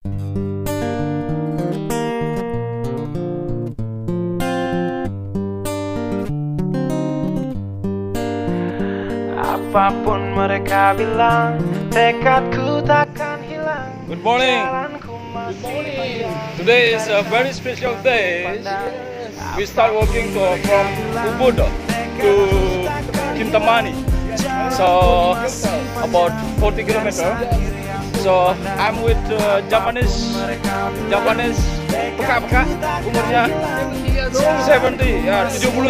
Apapun mereka bilang, tekadku takkan hilang. Good morning. Good morning. Today is a very special day. We start walking from Ubud to Kintamani. So about 40 kilometers. So I'm with Japanese peka-peka umurnya 70 ya 71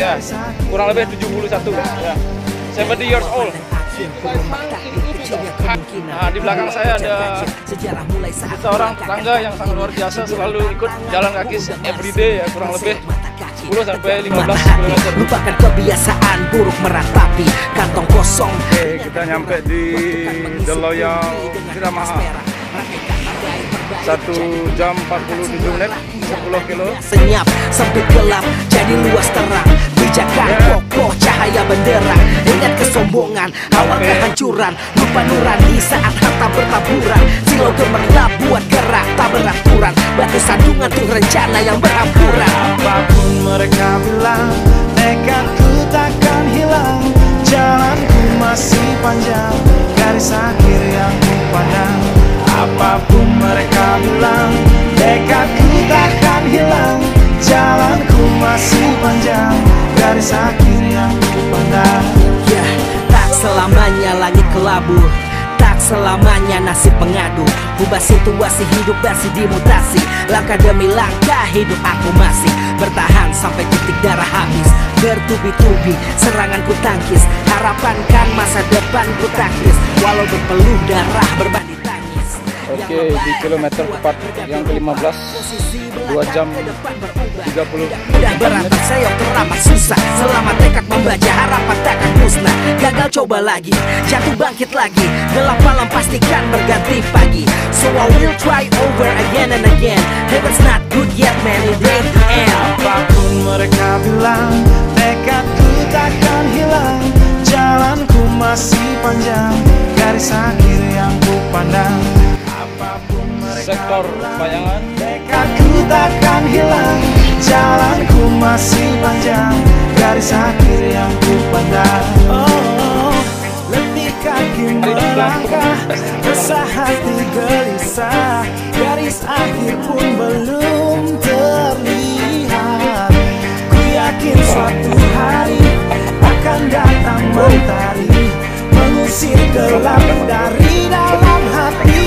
ya kurang lebih 71 ya. 70 years old. Nah, di belakang saya ada seorang tetangga yang sangat luar biasa selalu ikut jalan kaki everyday ya kurang lebih 10 sampai 15 km. Lupakan kebiasaan buruk meratapi kantong kosong. Oke, kita nyampe di Joloyang tidak mahal. 1 jam 47 menit 10 kilo. Senyap sempit gelap jadi luas terang. Bijakan kokoh cahaya benderang. Ingat kesombongan awal kehancuran. Lupa nurani saat harta bertaburan. Silau gemerlap buat gerak tak beraturan. Batu sandungan tuh rencana yang berhamburan. Apapun mereka bilang, tekadku takkan hilang. Jalanku masih panjang, garis akhir yang ku pandang. Apapun mereka bilang, tekadku takkan hilang. Jalanku masih panjang, garis akhir yang ku pandang. Ya, tak selamanya langit kelabu, tak selamanya nasib pengadu. Ubah situasi hidup masih dimutasi. Langkah demi langkah hidup aku masih bertahan sampai titik darah habis. Bertubi-tubi serangan ku tangkis. Harapankan masa depan ku takris. Walau berpeluh darah berbanding tangis. Oke, di kilometer 4 yang ke-15 2 jam 30. Udah berantak saya teramat susah. Selama tekad membaca harapan takkan musnah. Gagal coba lagi, jatuh bangkit lagi. Gelap malam pastikan berganti pagi. So I will try over again and again. Heaven's not good yet man, it ain't the end. Apapun mereka bilang, tekadku takkan hilang. Jalanku masih panjang, garis akhir yang ku pandang. Sektor bayangan, tekadku takkan hilang. Jalanku masih panjang, garis akhir yang ku pandang. Oh, letih kaki melangkah, resah hati gelisah. Garis akhir pun belum terlihat. Ku yakin suatu hari akan datang mentari, mengusir gelap dari dalam hati.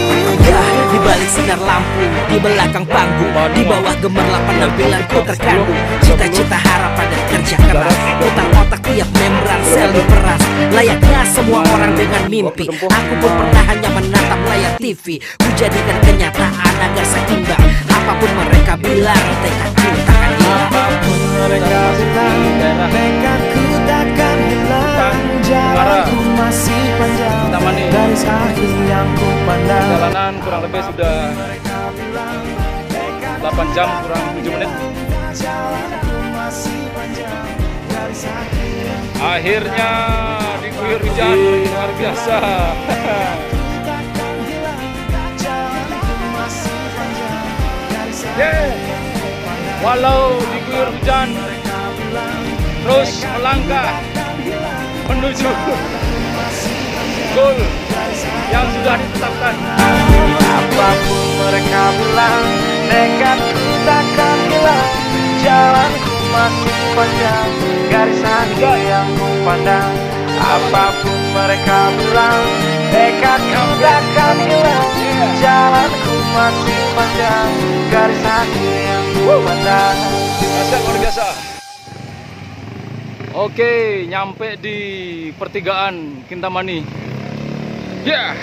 Di balik sinar lampu, di belakang panggung, di bawah gemerlap penampilan ku terkandung. Cita-cita, harapan dan kerja keras. Otak-otak tiap membran sel diperas. Layaknya semua orang dengan mimpi. Aku pun pernah hanya menatap layar TV. Ku jadikan kenyataan agar seimbang. Apapun mereka bilang, tekadku takkan hilang. Apapun mereka bilang, tekadku takkan hilang. Jalanku masih panjang, garis akhir yang ku pandang. Jalanan kurang lebih sudah 8 jam kurang 7 menit. Akhirnya diguyur hujan luar biasa. Walau diguyur hujan, terus melangkah menuju goal yang sudah ditetapkan. Apapun mereka bilang, tekadku takkan hilang. Jalanku masih panjang, garis akhir yang ku pandang. Apapun mereka bilang, tekadku takkan hilang. Jalanku masih panjang, garis akhir yang ku pandang. Luar biasa. Oke, nyampe di pertigaan Kintamani. Yeah.